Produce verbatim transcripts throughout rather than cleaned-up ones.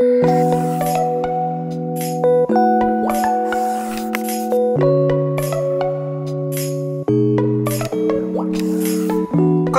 こん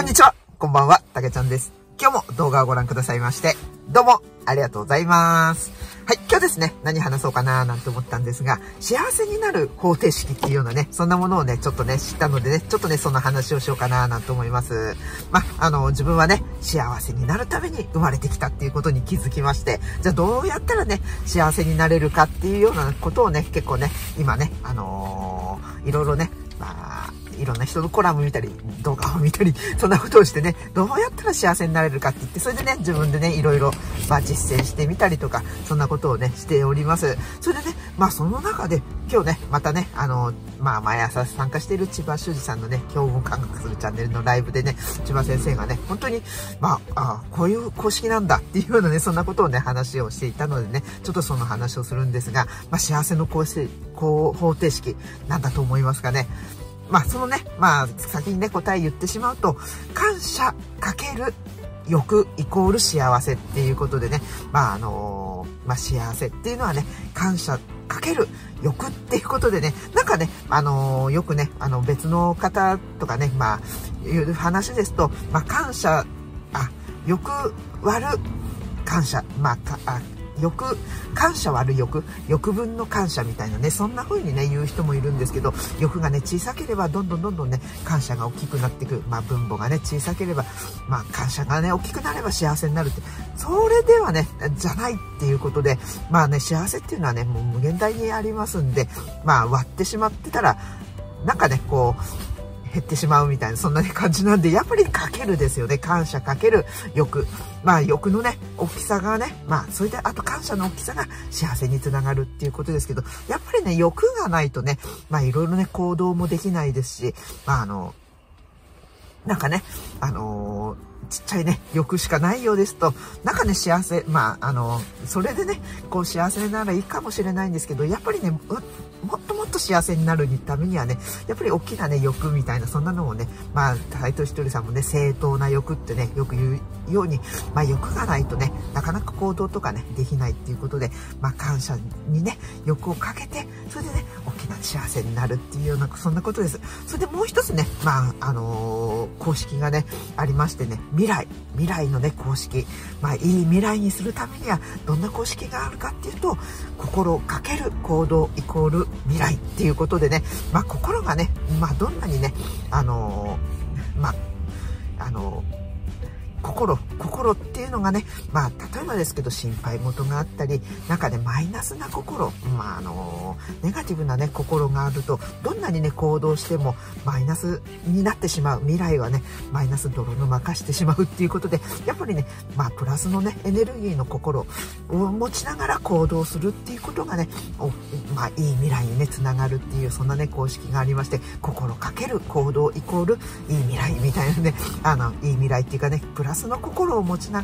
にちは、こんばんは、たけちゃんです。今日も動画をご覧くださいまして、どうもありがとうございます。はい、今日ですね、何話そうかなーなんて思ったんですが、幸せになる方程式っていうようなね、そんなものをね、ちょっとね、知ったのでね、ちょっとね、その話をしようかなーなんて思います。ま、あの、自分はね、幸せになるために生まれてきたっていうことに気づきまして、じゃあどうやったらね、幸せになれるかっていうようなことをね、結構ね、今ね、あのー、いろいろね、まあ、いろんな人のコラム見たり動画を見たりそんなことをしてね、どうやったら幸せになれるかって言って、それでね自分でねいろいろ、まあ、実践してみたりとか、そんなことをねしております。それでね、まあその中で今日ねまたねあの、まあ、毎朝参加している千葉修二さんのね教文感覚するチャンネルのライブでね、千葉先生がね本当にまあ、あこういう公式なんだっていうようなね、そんなことをね話をしていたのでね、ちょっとその話をするんですが、まあ、幸せの公式方程式なんだと思いますかね。まあそのね、まあ先にね答え言ってしまうと、感謝かける欲イコール幸せっていうことでね、まああのー、まあ幸せっていうのはね、感謝かける欲っていうことでね、なんかね、あのー、よくね、あの別の方とかね、まあいう話ですと、まあ感謝、あ、欲割る感謝、まあ、か、あ、欲感謝割る欲欲分の感謝みたいなね、そんな風にね言う人もいるんですけど、欲がね小さければどんどんどんどんね感謝が大きくなっていく、まあ分母がね小さければ、まあ感謝がね大きくなれば幸せになるって、それではねじゃないっていうことで、まあね幸せっていうのはねもう無限大にありますんで、まあ割ってしまってたらなんかねこう減ってしまうみたいな、そんな感じなんで、やっぱりかけるですよね。感謝かける欲。まあ欲のね、大きさがね、まあそれで、あと感謝の大きさが幸せにつながるっていうことですけど、やっぱりね、欲がないとね、まあいろいろね、行動もできないですし、まああの、なんかね、あのー、ちっちゃいね、欲しかないようですと、なんかね、幸せ、まあ、あの、それでね、こう幸せならいいかもしれないんですけど、やっぱりね、もっともっと幸せになるためにはね、やっぱり大きなね、欲みたいな、そんなのをね、まあ、斎藤ひとりさんもね、正当な欲ってね、よく言うように、まあ、欲がないとね、なかなか行動とかね、できないっていうことで、まあ、感謝にね、欲をかけて、それでね、大きな幸せになるっていうような、そんなことです。それでもう一つね、まあ、あのー、公式がね、ありましてね、未来未来のね公式、まあいい未来にするためにはどんな公式があるかっていうと、心かける行動イコール未来っていうことでね、まあ心がね、まあどんなにねあのー、まああのー心、心っていうのがね、まあ、例えばですけど、心配事があったり、なんかね、マイナスな心、まあ、あの、ネガティブなね、心があると、どんなにね、行動しても、マイナスになってしまう。未来はね、マイナス泥沼化してしまうっていうことで、やっぱりね、まあ、プラスのね、エネルギーの心を持ちながら行動するっていうことがね、まあ、いい未来にね、つながるっていう、そんなね、公式がありまして、心かける行動イコール、いい未来みたいなね、あの、いい未来っていうかね、プラスプラスの心を持ちな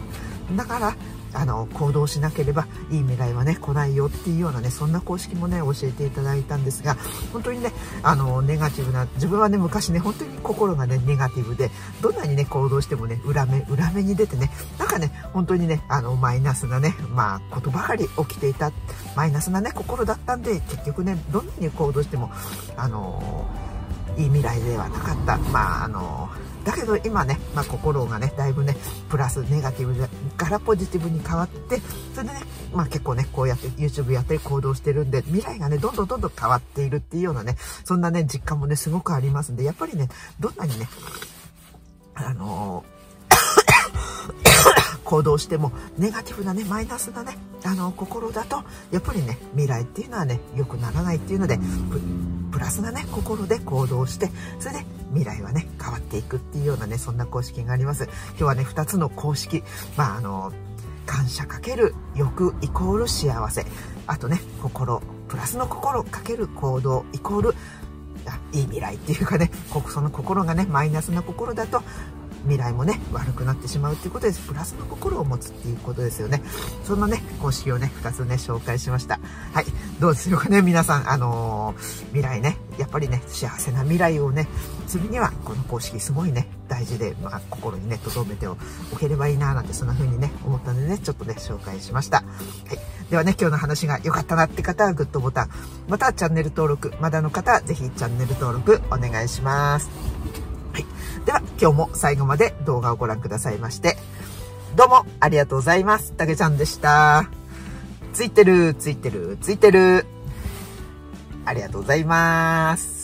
がらあの行動しなければいい未来はね来ないよっていうようなね、そんな公式もね教えていただいたんですが、本当にねあのネガティブな、自分はね昔ね本当に心がねネガティブで、どんなにね行動してもね裏目裏目に出てね、なんかね本当にねあのマイナスなね、まあことばかり起きていた、マイナスなね心だったんで、結局ねどんなに行動してもあのいい未来ではなかった。まああのだけど今ね、まあ、心がねだいぶねプラスネガティブからポジティブに変わって、それでね、まあ、結構ねこうやって YouTube やって行動してるんで、未来がねどんどんどんどん変わっているっていうようなね、そんなね実感もねすごくありますんで、やっぱりねどんなにねあのー、行動してもネガティブなねマイナスなねあの心だと、やっぱりね未来っていうのはね良くならないっていうので、プラスなね心で行動して、それで未来はね変わっていくっていうようなね、そんな公式があります。今日はねふたつの公式、まああの感謝かける欲イコール幸せ、あとね心プラスの心かける行動イコールいい未来っていうかね、その心がねマイナスな心だと未来もね悪くなってしまうっていうことです。プラスの心を持つっていうことですよね。そんなね公式をねふたつね紹介しました。はい、どうでしょうかね皆さん。あのー、未来ねやっぱりね、幸せな未来をねするにはこの公式すごいね大事で、まあ、心にね留めておければいいななんて、そんな風にね思ったのでね、ちょっとね紹介しました。はい、ではね、今日の話が良かったなって方はグッドボタン、またチャンネル登録まだの方はぜひチャンネル登録お願いします。はい、では今日も最後まで動画をご覧くださいましてどうもありがとうございます。たけちゃんでした。ついてるついてるついてる、ありがとうございます。